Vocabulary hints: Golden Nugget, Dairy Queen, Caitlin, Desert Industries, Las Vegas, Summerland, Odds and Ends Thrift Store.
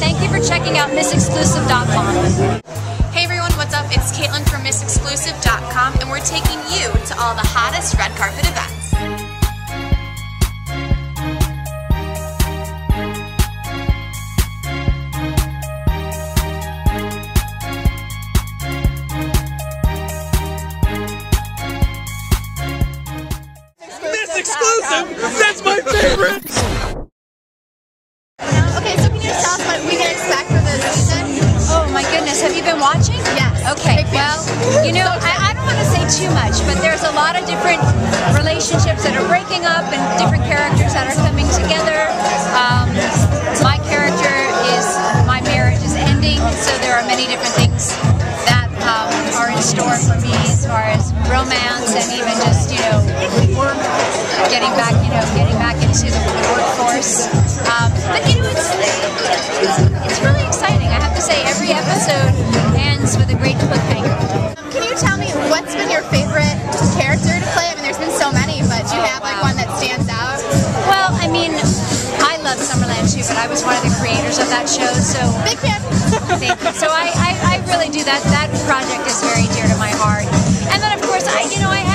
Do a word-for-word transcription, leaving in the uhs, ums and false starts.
Thank you for checking out Miss Exclusive dot com. Hey everyone, what's up? It's Caitlin from Miss Exclusive dot com, and we're taking you to all the hottest red carpet events. Exclusive! That's my favorite! Okay, so can you tell us what we can expect for this season? Oh my goodness, have you been watching? Yes. Okay, well, you know, I, I don't want to say too much, but there's a lot of different relationships that are breaking up and different characters that are coming together. Um, my character is, my marriage is ending, so there are many different things that um, are in store for me as far as romance and even just, you know, work. Getting back, you know, getting back into the workforce. Um, but you know, it's, it's really exciting. I have to say, every episode ends with a great cliffhanger. Can you tell me what's been your favorite character to play? I mean, there's been so many, but do you have like one that stands out? Well, I mean, I love Summerland too, but I was one of the creators of that show, so big fan. Thank you. So I, I, I really do that. That project is very dear to my heart. And then, of course, I, you know, I.